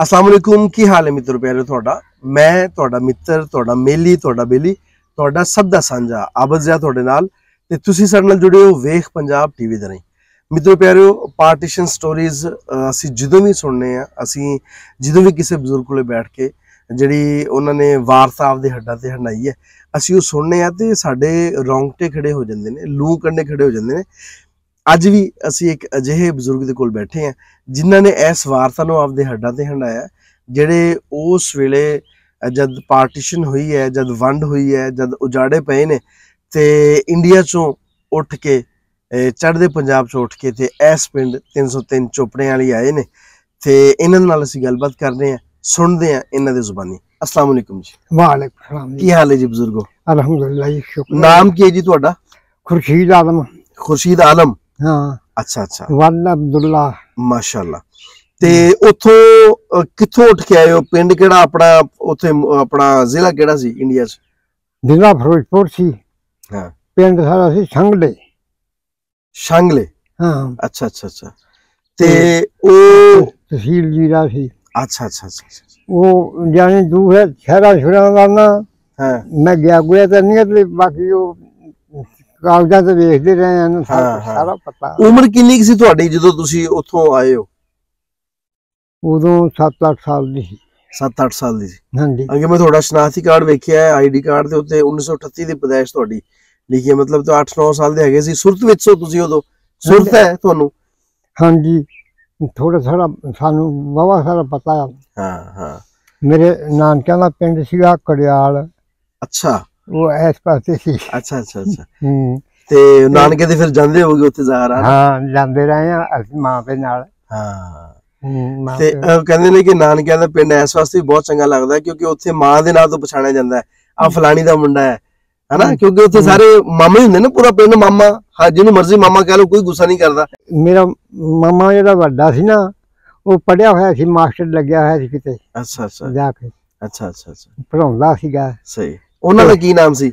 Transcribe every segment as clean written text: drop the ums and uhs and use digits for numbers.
अस्सलाम वालेकुम, की हाल है मित्रों प्यारे। मैं तुहाडा मित्र, तुहाडा मेली, तुहाडा बेली, तुहाडा सब दा सांझा आबिद ज़िया तुहाडे नाल ते तुसीं साडे नाल जुड़े हो वेख पंजाब टीवी दे राहीं। मित्रों प्यारे, पार्टीशन स्टोरीज असीं जदों भी सुनने आ, असीं जदों भी किसी बजुर्ग कोले बैठ के जिहड़ी उन्हां ने वारसा आपदे हड्डां ते हंडाई है असीं ओह सुनने आ ते साडे रौंगटे खड़े हो जांदे ने, लूं कंडे खड़े हो जांदे ने। अज भी असी एक अजिहे बजुर्ग के कोल बैठे हैं जिन्हां ने इस वारसा नूं आपदे हड्डां ते हंडाया, जिहड़े उस वेले जद पार्टीशन हुई है, जद वंड हुई है, जद उजाड़े पए ने ते इंडिया चों उठ के चढ़दे पंजाब चों उठ के ते इस पिंड 303 चोपड़ियां वाली आए ने ते इन्हां नाल असी गलबात करने हैं, सुनदे हैं इन्हां दे जुबानी। अस्सलाम वालेकुम जी। वालेकुम सलाम। की हाल है जी बजुर्गो? अल्हम्दुलिल्लाह, शुक्र। नाम की है जी तुहाडा? खुर्शीद आलम। खुर्शीद आलम, हाँ। अच्छा अच्छा, वाला अब्दुल्ला, माशाल्लाह। ते उथों किथों उठ के आए हो? पिंड केड़ा अपना? उथे अपना जिला केड़ा सी इंडिया च? जिला फिरोजपुर सी, हां। पिंड सारा सी शंगले। शंगले, हां। अच्छा अच्छा अच्छा। ते ओ तहसील जीरा सी। अच्छा अच्छा अच्छा। ओ जाने दूर है, शहरा शुरा दा ना, हां। मैं गया गुया ते नहीं ते बाकी ओ कागजात देखते रहे हैं, सारा पता। उम्र कितनी सी तुम्हारी जदों तुसी उथों आए हो? उदों 7-8 साल दी सी। 7-8 साल दी सी, हां जी। अगे मैं थोड़ा शनाख्ती कार्ड वेखिया है, आईडी कार्ड दे उत्ते 1938 दी पैदाइश तुहाडी लिखी है, मतलब तो 8-9 साल दे हैगे सी। सुरत विच हो तुसी उदों? सुरत है तुहानू? हां जी, थोड़ा सारा सानू वावा सारा पता है, हां हां। मेरे नानकियां दा पिंड सीगा कड़ियाल। अच्छा, वो इस पासे सी। अच्छा अच्छा अच्छा। ते नानके ते फिर जांदे होगे उत्थे ज़ाहर? हां, जांदे रहे हैं मां पे नाल, हां। ते कहंदे ने कि नानकियां दा पिंड इस वास्ते बहुत चंगा लगदा है क्योंकि उत्थे मां दे नाम तो पछाणिया जांदा है, आ फलानी दा मुंडा है ना, क्योंकि उत्थे सारे मामे हुंदे ने, पूरा पिंड मामा। हां, जिन्नू मर्जी मामा कह लो, कोई गुस्सा नहीं करदा। मेरा मामा जेड़ा वड्डा सी ना, वो पढ़िया होया सी, मास्टर लगया होया सी किते। अच्छा अच्छा, जाके। अच्छा अच्छा अच्छा, पढ़ाउंदा सीगा। सही। ਉਹਨਾਂ ਦਾ ਕੀ ਨਾਮ ਸੀ?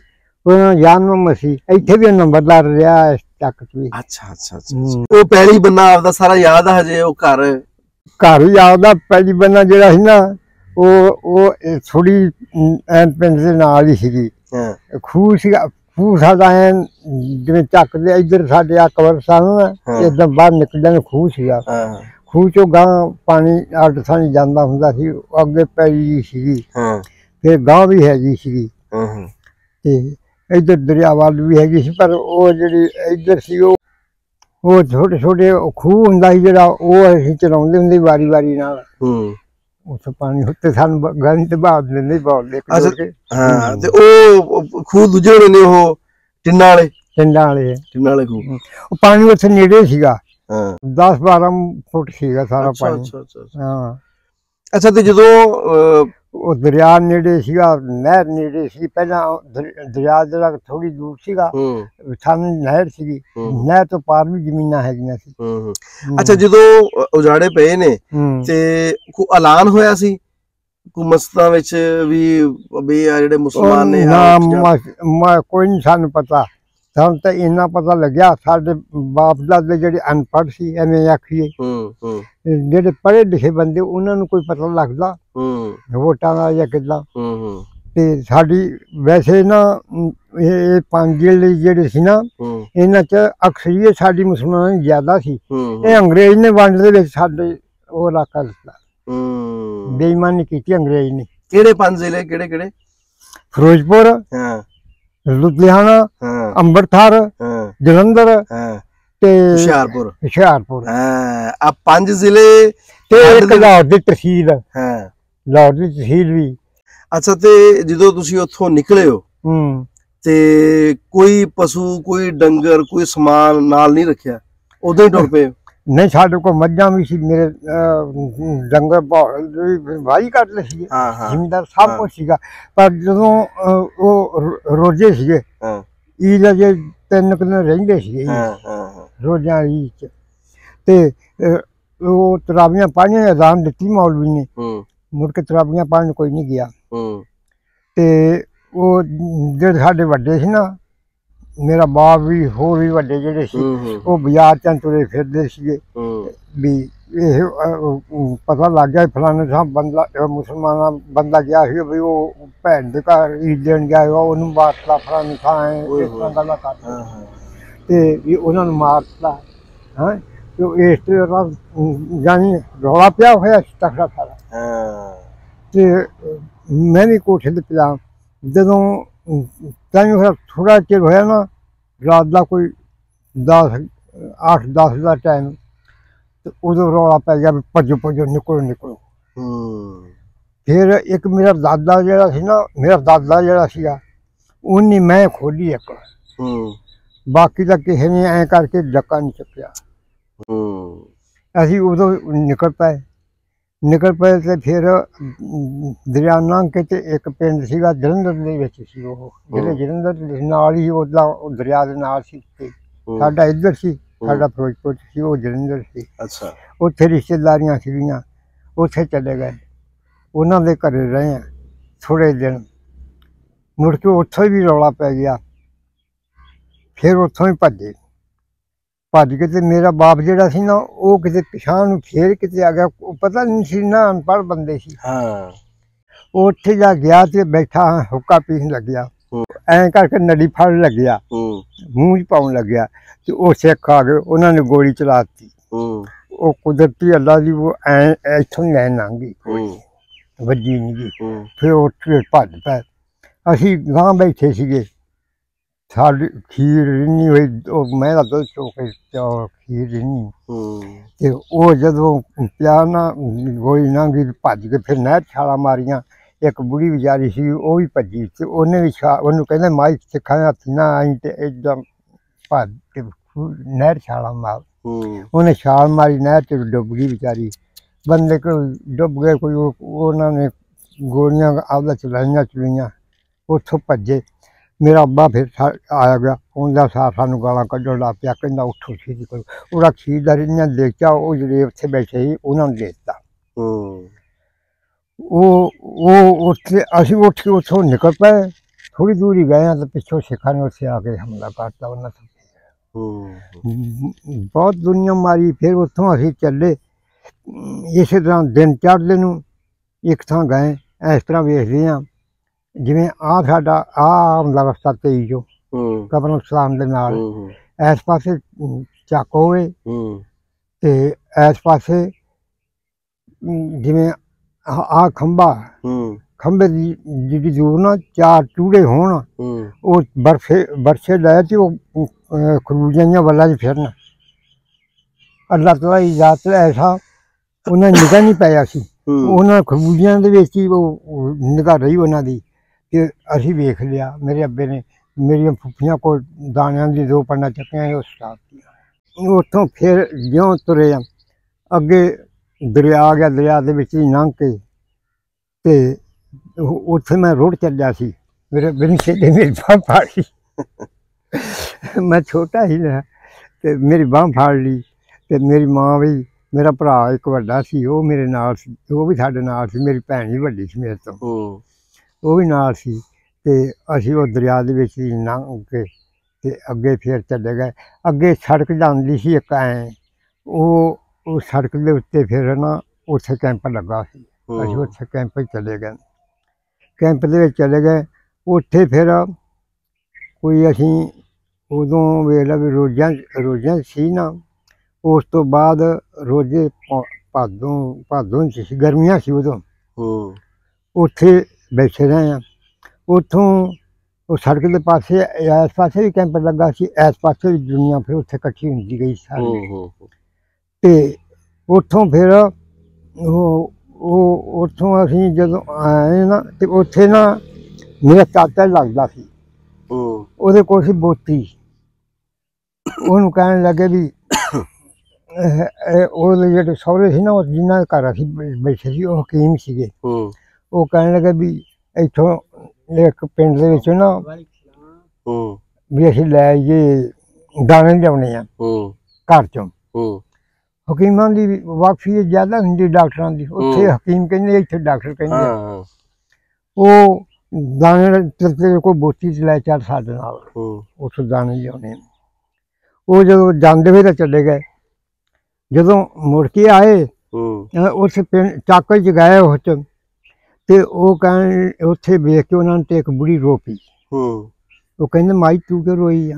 ਉਹਨਾਂ ਜਾਨਮ ਸੀ, ਇੱਥੇ ਵੀ ਨੰਬਰਦਾਰ ਰਿਹਾ ਤੱਕ ਵੀ। ਅੱਛਾ ਅੱਛਾ ਅੱਛਾ। ਉਹ ਪਹਿਲੀ ਬੰਨਾ ਆਪਦਾ ਸਾਰਾ ਯਾਦ ਆ ਹਜੇ? ਉਹ ਘਰ ਯਾਦ ਆ, ਪਹਿਲੀ ਬੰਨਾ ਜਿਹੜਾ ਸੀ ਨਾ, ਉਹ ਥੋੜੀ ਐਨ ਪਿੰਡ ਦੇ ਨਾਲ ਹੀ ਸੀਗੀ, ਹਾਂ। ਖੂਹ ਸੀਗਾ, ਖੂਹ ਸਾਡਾ ਐਨ ਜਿਵੇਂ ਚੱਕਦੇ ਇੱਧਰ ਸਾਡੇ ਆ ਕਵਰ ਸਾਹਮਣੇ ਇਦਾਂ ਬਾਹਰ ਨਿਕਲਦਾ ਨੂੰ ਖੂਹ ਸੀਗਾ, ਹਾਂ। ਖੂਹ ਚੋਂ ਗਾਂ ਪਾਣੀ ਅੱਡ ਸਾਣੀ ਜਾਂਦਾ ਹੁੰਦਾ ਸੀ, ਅੱਗੇ ਪੈਲੀ ਸੀਗੀ, ਹਾਂ। ਫਿਰ ਗਾਂ ਵੀ ਹੈਗੀ ਸੀਗੀ, इधर दरिया वाल भी हैगी सी, पर वो जिहड़ी इधर सी वो छोटे छोटे खूह हुंदा सी जिहड़ा, वो असीं चलाउंदे हुंदे वारी वारी नाल, उत्थे पानी उत्ते सानूं गंद ते बाहर दिंदे पाउंदे, हां। ते ओ खूह दूजे होणे ने, ओ टिन्ना वाले। टिन्ना वाले, टिन्ना वाले खूह। ओ पानी उत्थे नेड़े सीगा, हां, 10-12 फुट सीगा सारा पानी। अच्छा अच्छा, हां। अच्छा, ते जदों दरिया नेड़े सीगा, नहर नेड़े सी, पहला दरिया जरा थोड़ी दूर सीगा, सामने नहर सीगी, नहर तो पार भी जमीना हैगियां सी। अच्छा, जदों उजाड़े पए ने ते कोई ऐलान होया सी कोई मस्तां विच भी बे आ जेहड़े मुसलमान ने? ना, कोई नहीं सानू पता। सानू तो इन्ना पता लग्या, साडे बाप दादे जेहड़े अनपढ़ सी, एवें आखिए जेहड़े पढ़े लिखे बंदे उन्हां नूं कोई पता लगदा वोटां दा जां किदां। ते साडी वैसे ना ये पंज जिले जेहड़े सी ना, इन्हां च अक्सरियत साडी मुसलमान ज्यादा सी। ये अंग्रेज ने वंड दे विच साडे ओह इलाका लिता, बेईमानी कीती अंग्रेज ने। केहड़े पंज जिले? केहड़े केहड़े? फिरोजपुर, हां, लुधियाना, हां, अंबरसर, हां, जलंधर, हां, ते हुशियारपुर। हुशियारपुर, हां। आ पंज जिले ते एक लाहौर दी तहसील, हां, लाहौर दी तहसील भी। अच्छा, ते जदों तुसी ओथों निकले हो ते कोई पशु, कोई डंगर, कोई समान नाल नहीं रखिया? उदों ही टुर पे? नहीं, साडे कोल मझां भी सी, मेरे डंगर वाही कट ले सी, जिमीदार सब कुछ सीगा। पर जदों रोजे सीगे, ईद जे 3 दिन रहिंदे सीगे, रोजां ईद च ते ਉਹ ਤਰਾਵੀਆਂ ਪਾਣੀਆਂ ਅਜ਼ਾਨ ਦਿੱਤੀ ਮੌਲਵੀ ਨੇ, ਮੁੜ ਕੇ ਤਰਾਵੀਆਂ ਪਾਣ ਕੋਈ ਨਹੀਂ ਗਿਆ। ਤੇ ਉਹ ਜਿਹੜੇ ਸਾਡੇ ਵੱਡੇ ਸੀ ਨਾ, ਮੇਰਾ ਬਾਪ ਵੀ, ਹੋਰ ਵੀ ਵੱਡੇ ਜਿਹੜੇ ਸੀ, ਉਹ ਬਾਜ਼ਾਰ ਚ ਤੁਰੇ ਫਿਰਦੇ ਸੀਗੇ, ਵੀ पता लग गया फलाने साहब बंदा मुसलमान बंदा गया ही भी वो भैन के घर ईद देन गया ओनू मारता फलाने थां इस तरह गल्लां करदा ते भी उन्हां नूं मारता है तो इस तरह जानी रौला पिया होया तखड़ा सारा ते मैं भी कोठे ते पिया जदों तां थोड़ा चिर होया ना रात दा कोई 8-10 दा टाइम उदो रौला पै गया भजो भजो निकलो निकलो। फिर एक मेरा दादा जरा ना मेरा दादा जरा उन्नी मैं खोली एक बाकी तो किसी ने ऐ करके डक्का नहीं चुकया असी उदो निकल पाए तो फिर दरिया लंघ के तो एक पिंड सीगा जलंधर के वो जिले जलंधर नाल ही उदा दरिया के नाल सी साडा इधर सी साडा फिरोजपुर सी वो जलंधर सी। अच्छा उत्थे रिश्तेदारियां सीगियां उत्थे चले गए उन्हां दे घरे रहे थोड़े दिन मुड़ के उत्थे भी रौला पै गया फिर उत्थों ही भज के तो मेरा बाप जिहड़ा सी ना वो किते पिछां नूं फेर किते आ गया पता नहीं सी ना अनपढ़ बंदे सी। हाँ उत्थे जा गया तो बैठा हुक्का पीन लग गया ऐ करके नली फड़ लग गया मूंह पाउन लग गया तो वो सिख आ गए उन्होंने गोली चलाती वो कुदरती अल्लाह की वो ऐ इथों लैन लंघ गई वजी नहीं गई फिर उठ के भज पै असी गां बैठे सीगे साड़ी खीर रिन्नी हुई मैं दुध चो के खीर रिन्नी तो वो जदों पिया ना गोली लंघ गई भज के फिर नहर छाला मारियां एक बुढ़ी बेचारी सी वो भी भजी तो उन्हें भी ओनू कहते माई सिखा हथी ना आई तो एकदम भज नहर छाला मार उन्हें छाल मारी नहर च डुब गई बेचारी बंदे को डुब गए कोई उन्होंने गोलियां आपदा चलाइया उतों भजे मेरा अब्बा फिर आया गया उनका सार सानू गालां कढ़न लग पिया कहना उठो सीधी करो उहदा खीर दा रिन्ना देखा वो जिहड़े उत्थे बैठे ही उन्होंने देता वो उठे असी उठ के उतों निकल पाए थोड़ी दूर ही गए तो पिछों सिखा ने उसे आके हमला करता उन्होंने बहुत दुनिया मारी। फिर उतों असी चले इस तरह दिन चढ़ते नूं एक थान गए इस तरह वेखदे हाँ जिमें आ साडा आमदा रस्ता तेई जो कबरम सलाम दे नाल इस पासे चक होवे ते इस पासे जिमें आ खंबा खंबे जी दूर ना चार चूड़े होना वो बरसे लाए थे वो खरूजियां वाला जी फिरना अल्लाह तला इजाजत ऐसा उन्हें निगाह नहीं पाया सी उन्हें खरूजियां ही वो निगाह रही उन्होंने तो असी वेख लिया मेरे अब्बे ने मेरिया फुफिया को दाणियां दी दो पन्ना चुकिया उस उतों फिर ज्यों तुरे अगे दरिया आ गया दरिया के लंघ के तो उत्थे मैं रोड चलिया सी मेरे बिन छेड़े मेरी बांह फाड़ ली मैं छोटा ही ना तो मेरी बांह फाड़ ली तो मेरी माँ भी मेरा भरा एक वड्डा सी वो मेरे नाल सी वो भी साडे नाल सी मेरी भैन ही वड्डी सी मेरे तो वो भी नाल सी ते असी वो दरिया के लंघ के ते अगे फिर चले गए अगे सड़क जांदी सी इक ऐ वो सड़क के उत्ते फिर ना उत्थे कैंप लगा असीं उत्थे कैंप चले गए उत्थे फिर कोई असी उदों वेला भी रोजा सी ना उस तो बाद रोजे भादों गर्मियां सी उदों उत्थे बैठे रहे उतों सड़क के पासे इस पासे भी कैंप लगा सी इस पासे भी दुनिया फिर उत्थे इकट्ठी हुंदी गई सारी ते उतों फिर उतों असी जदों आए ना तो उत्थे ना मेरा चाचा लगता सी उहदे कोल सी बोती उहनूं कहण लगे भी ओहदे जिहड़े सहुरे सी ना जिन्हां दे घर असीं बैठे सी ओह हकीम सीगे ओह कहण लगे भी इत्थों एक पिंड दे विच ना भी असीं लै आइए दाने लिआउणे आ घर चों हकीमां की वाकफियत ज्यादा होंगी डॉक्टरों की उत्थे हकीम कहने इत्थे डॉक्टर कहने वो दाने कोई बोती लै चल साडे नाल उस दाने लिआउणे वो जदों जांदे वे तां चले गए जो मुड़ के आए उस चाक जगाया उस ते वो कह उसे वेख के उन्होंने तो एक बुढ़ी रो पी। वो कहते माई तू क्यों रोई आ?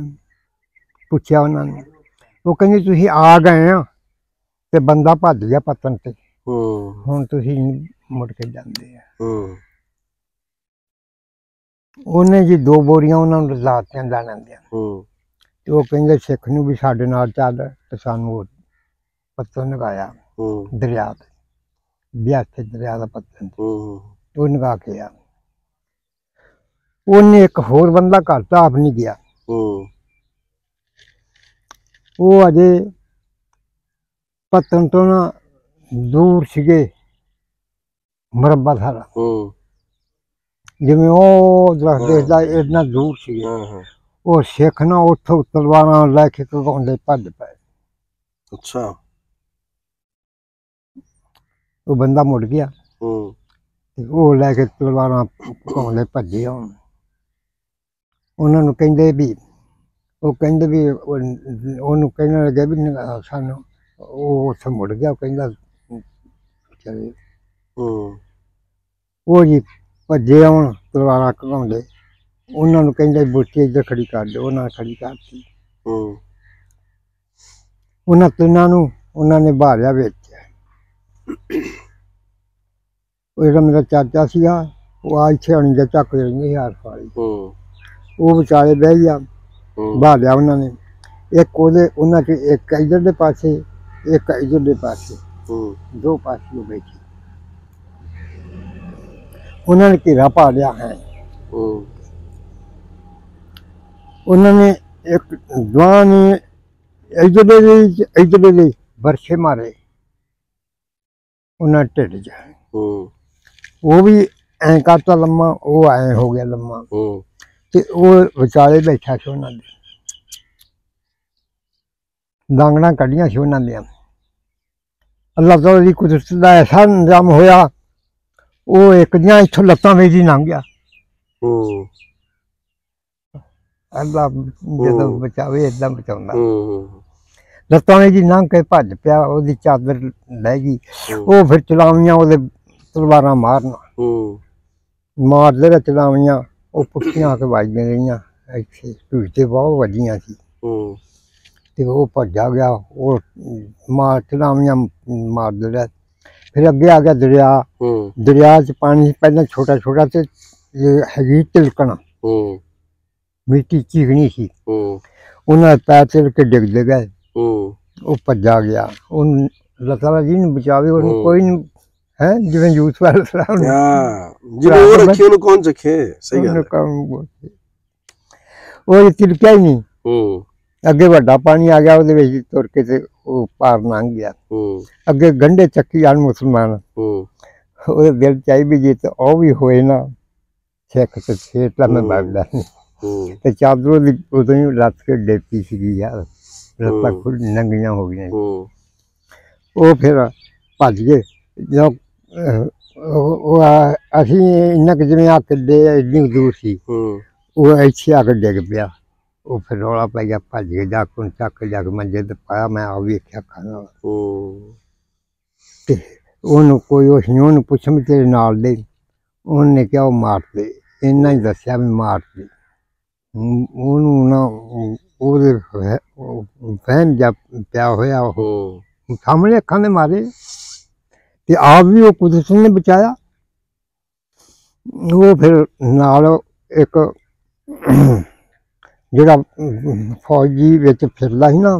पूछा उन्होंने। वो कहते तुम आ गए आ तो बंदा भज गया पत्तन से हूँ तुम मुड़ के जाते हैं। उन्हें जी दो बोरिया उन्होंने ला दिया दाना दिया। वो कहते सिख नूं भी साडे नाल चल तो सानू पत्तन नगाया दरिया ब्यास दरिया का पत्तन वो नगा के आ। उन्हें एक होर बंदा घर तो आप नहीं गया। वो अजे पत्तन तो ना दूर सीगे मुरब्बा सारा जिमें वो दरख्त इतना दूर सीगे। वो सिख ना उतो तलवारा लैके घुंडे भज पाए। अच्छा वो बंदा मुड़ गया वो लैके तलवारा घुंडे भजे। हम उन्होंने कहते भी वो कहते भी ओनू कहने लगे भी सानू वो उस मुड़ गया। कहता चले वो जी भजे आन तलवारा घुंडे। उन्होंने कहते बूटी इधर खड़ी कर दो। उन्होंने खड़ी करती। उन्होंने तिन्हों उन्होंने बारिया बेचा। जो मेरा चाचा सीगा वो आज छियाणी का झक रही हार फाली। वो बेचारे बह गया बारिया उन्होंने एक उन्होंने एक इधर के पास एक इधर के पास दो पास बैठे। उन्होंने घेरा पा लिया है। उन्होंने एक दुआ ने इधर बरछे मारे उन्हें ढिड जा। वो भी ऐ करता लम्मा वो ऐ हो गया लम्मा ते वो विचाले बैठा से उन्होंने डांगणा कढ़िया से उन्होंने। अल्लाह ताला दी कुदरत का ऐसा इंजाम होया वो एक दिन इथों लत्तां मेरी लंघ गया। अल्लाह जो बचावे इदा बचाउंदा। लत्तां मेरी लंघ के भज पिया। ओहदी चादर लह गई। वो फिर चलावियां ओहदे तलवारा मारना मारदे रहे चलावियां। वो पुट्टियां आके वजदियां रहियां इत्थे ढूते बहुत वजियां सी। ते वो भज्जा गया। वो मार चलावियां मारदे रहे। फिर अगे आ गया दरिया। दरिया च पानी पहले छोटा छोटा तो हैगी तिलकना मिट्टी चीकनी सी। उन्होंने पैर तिलके डिगते गए। वो भज्जा गया। अल्लाह ताला जी ने बचावे। कोई नहीं है जिमें यूथ वाले वो तिलकिया ही नहीं। अगे वड्डा पानी आ गया। वो तुर के पार लंघ गया। अगे गंढे चक्की आन मुसलमान वो दिल चाह भी जी तो वह भी होए ना सिख तो फिर तो मैं बगदा नहीं। तो चादरों की उदों ही लत के डेपी सी यार लत्ता खुद नंगिया हो गई। वो फिर भज गए। जो असी इन्ना कि जिमें आ किले इन्नी दूर सी वो इच्छे आकर डिग पिया। वो फिर रौला पै गया। भज के जाकून चक जाके मंजे तो पाया। मैं आप वेख्या खाना ते ओनू कोई उस नहीं पुछ भी तेरे नाल दे। उन्हें क्या वो मारते इन्ना ही दसिया भी मारते। ओनू ना ओहदे फहम जा पिया होया। सामने अखां दे मारे ते आप भी वो कुदरत ने बचाया। वो फिर नाल एक जोड़ा फौजी बेच फिरदा ही ना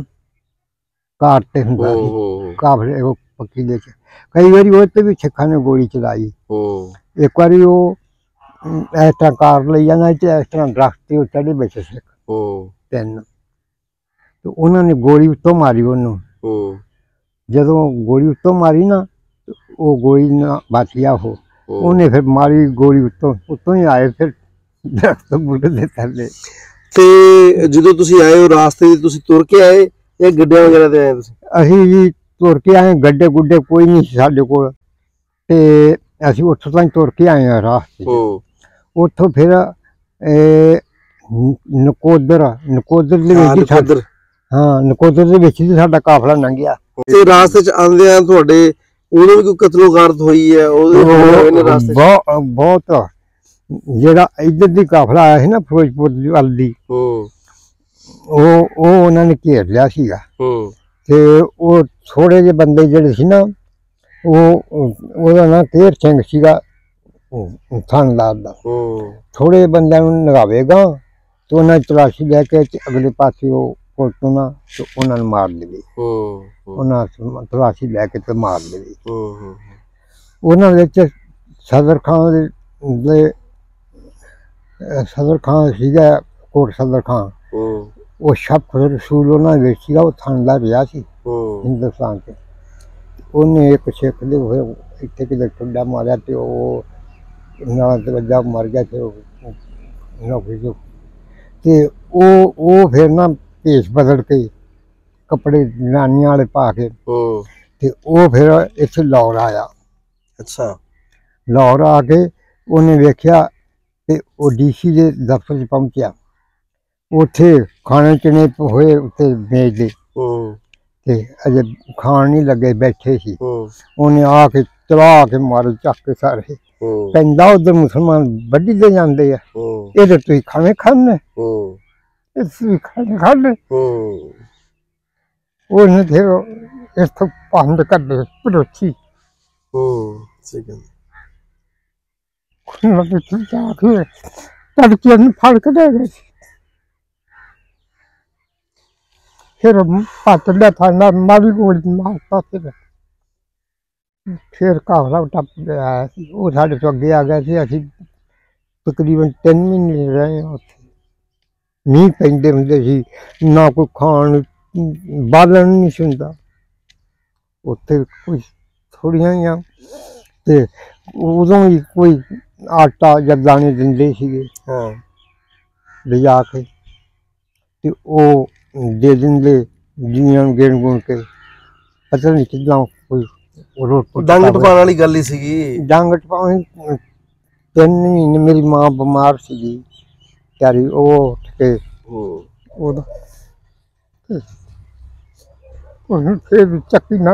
कार ते हुंदा सी काफले वो पक्की दे के। कई बारी वो ते भी सिखा ने गोली चलाई। एक बारी वो इस तरह कार ले जाना इस तरह दरख्त चढ़े बेच सिख तीन तो उन्होंने गोली उत्तों मारी। उन्होंने जदों गोली उत्तों मारी ना वो गोली ना बच गया। वो उन्हें फिर मारी गोली उत्तों उत्तों ही आए फिर दरख्त बुट दे थले। जो तुसी आए हो रास्ते तुसी तुर के आए या गड्डिया वगैरह ते आए? असीं जी तुर के आए। गड्डे गुड्डे कोई नहीं साडे कोल ते असीं उत्थों ताईं तुर के आए हां। रास्ते उत्थों फिर नकोदर नकोदर हाँ नकोदर दे विच ही साडा काफला लंघिया ते रास्ते च आंदेयां तुहाडे उहदे वी कोई कत्लोगारत होई है ओहदे होए ने रास्ते बहुत बहुत जेड़ा इधर दी काफला आया है ना फिरोजपुर दी वल दी ओ उन्हां ने घेर लिया सीगा ते ओ थोड़े जे बंदे जेड़े सी ना ओ ओहदा नाम केर सिंह सीगा थानेदार दा थोड़े बंदे नूं लगावेगा तो उन्हां तलाशी लैके अगले पासे ओ मार लेवे तलाशी लैके तो मार लेवे उन्होंने सदर खान सीगा कोट सदर खान वो शफ रसूल उन्होंने थानेदार रहा सी हिंदुस्तान से उन्हें एक सिख दे इतने कितने ठंडा मारिया तो तवज्जा मर गया नौकरी तो फिर ना भेस बदल के कपड़े जनानियां वाले पा के ते ओ फिर इत्थे लाहौर आया। अच्छा लाहौर आके उन्हें वेख्या ते ओ डीसी दे दफ्तर च पहुंचा उत्थे खाने चने होए उत्थे मेज दे ते अजे खान नहीं लगे बैठे सी उन्हें आके चला के मारे चक के सारे पैंदा उधर मुसलमान बड़ी दे जांदे आ इह ते तुसीं खाने खाने फिर काफला टप आया साढ़े तो अगे आ गया असीं तकरीबन 3 महीने रहे उत्थे मीह पेंदे हुंदे सी ना कोई खान बालन नहीं सुनता उत्थे कुछ थोड़ियां ही ते उदों ही कोई आटा जां दाने दिंदे सीगे लिजा के ते ओह दे दिंदे जियां गिण गुण के पता नहीं किदां कोई डंग टपाण वाली गल ही सीगी डंग टपाण 3 महीने मेरी मां बीमार सीगी यारी चक्की ना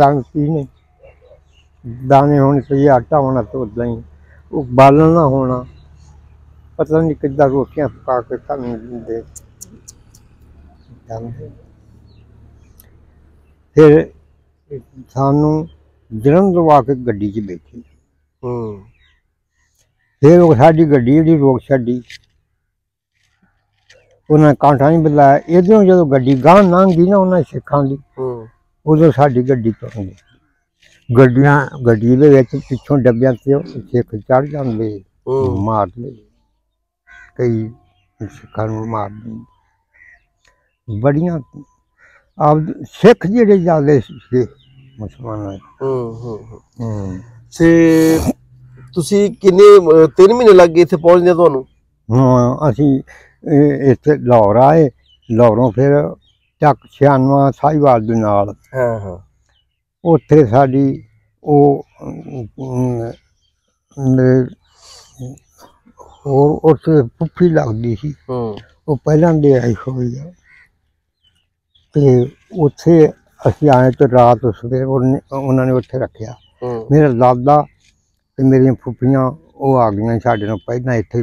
दाने पीने दाने होने चाहिए आटा होना तो उदा ही बालना होना पता नहीं किदा रोटियां पका के खाने दिंदे फिर सानू जन्म दवा के गड्डी च बैठी फिर वो साड़ी गड्डी जी रोक छड़ी उन्हें कांठा नहीं बदलाया इधरों जो गड्डी गांह लंघी ना उन्हें सिखां दी उधर साड़ी गड्डी तुरंत गड्डियां गड्डी दे विच पिछों डब्बियां ते सिख चढ़ जांदे मार ले कई सिखां नूं मार दे बड़ियां आप सिख जेह्ड़े जांदे सी मुसलमान ते तुसी किन्ने 3 महीने लग गए इत्थे पहुंचदे तुहानूं हां असीं इत्थे लाहौर आए लाहौरों फिर चक 96 साहिवाल दे नाल उत्थे साडी उत्थे फुफी लगदी सी वो पहलां दे आई होई आ ते उत्थे असीं आए ते रात सवेरे उन्हां ने उत्थे रखिया मेरा दादा ते मेरियां फुफियां वो आ गईयां साडे नाल पहलां इत्थे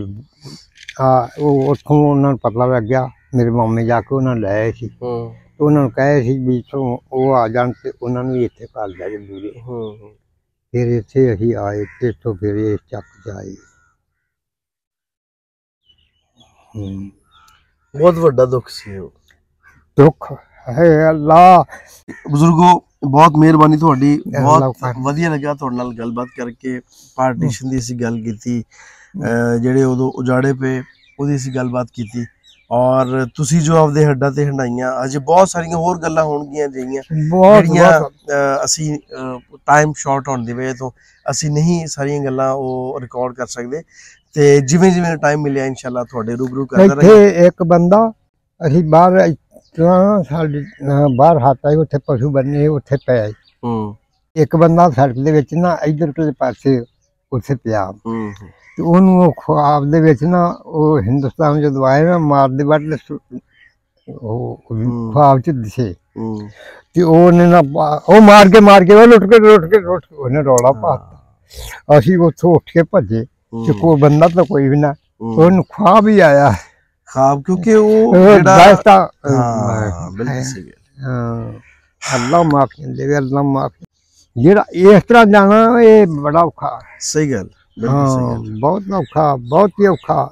उतों उन्होंने पता लग गया मेरे मामे जाके उन्होंने ले आए थे तो उन्होंने कहे थे भी इतों वो आ जान तो उन्होंने भी इतने घर लै के दूरे फिर इतने असीं आए तो इतों फिर इस चक च आए बहुत बड़ा दुख सी दुख है अल्लाह बुजुर्गो बहुत मेहरबानी थोड़ी बहुत वधिया लगा थोड़े नाल गलबात करके पार्टीशन दी असीं गल कीती जिहड़े उदों उजाड़े पे उहदी असीं गलबात कीती और तुसीं जो आपदे हड्डां ते हंडाइयां अजे बहुत सारियां होर गल्लां होणगियां जेहड़ियां असीं टाइम शॉर्ट होण दी वजह तों असीं नहीं सारियां गल्लां ओह रिकॉर्ड कर सकदे ते जिवें जिवें टाइम मिलिया इंशाअल्लाह तुहाडे रूबरू करदा रहांगे इक बंदा असीं बाहर इतना साडे बाहर हाता ही उत्थे पशु बन्ने उत्थे पै इक बंदा सड़क दे विच ना इधर के पासे उत्थे पिया तो उन्होंने ख्वाब दे विच ना वो हिंदुस्तान जो आए ना मार दे बट ख्वाब च दिसे ते ओने ना ओ मार के वो लुट के ओने रोड़ा पाता। असी उठो उठ के भजे ते कोई बंदा तो कोई भी ना, ओन ख्वाब ही आया ख्वाब क्योंकि वो रास्ता। हां बिल्कुल सही है। अल्लाह माफ कर दे, अल्लाह माफ। जेड़ा इस तरह जाना ये बड़ा औखा। सही गल, बिल्कुल सही गल, बहुत औखा, बहुत ही औखा।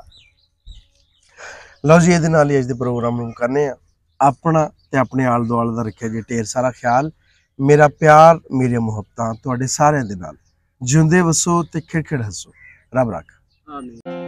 लो जी ये दिन आली अज दे प्रोग्राम हम करने अपना ते अपने आल दुआल दा रखिया जी ढेर सारा ख्याल। मेरा प्यार मेरी मुहब्बतां तुहाडे सारे दे नाल जिंदे वसो ते खिड़खिड़ हसो। रब रख, आमीन।